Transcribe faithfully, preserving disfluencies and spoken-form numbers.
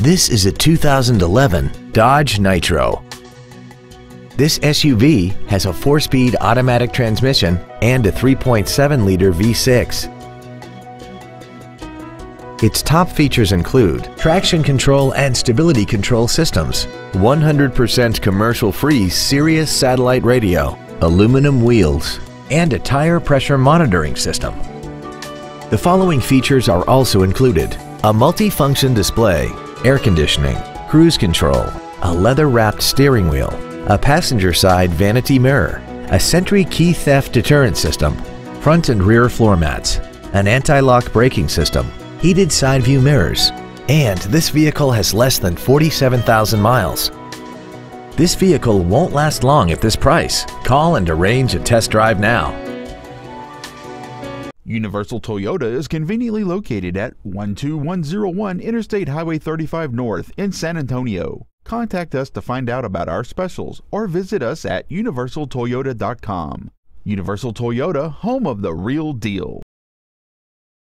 This is a two thousand eleven Dodge Nitro. This S U V has a four-speed automatic transmission and a three point seven liter V six. Its top features include traction control and stability control systems, one hundred percent commercial-free Sirius satellite radio, aluminum wheels, and a tire pressure monitoring system. The following features are also included: a multi-function display, air conditioning, cruise control, a leather-wrapped steering wheel, a passenger side vanity mirror, a Sentry key theft deterrent system, front and rear floor mats, an anti-lock braking system, heated side view mirrors, and this vehicle has less than forty-seven thousand miles. This vehicle won't last long at this price. Call and arrange a test drive now. Universal Toyota is conveniently located at one two one zero one Interstate Highway thirty-five North in San Antonio. Contact us to find out about our specials or visit us at universal toyota dot com. Universal Toyota, home of the real deal.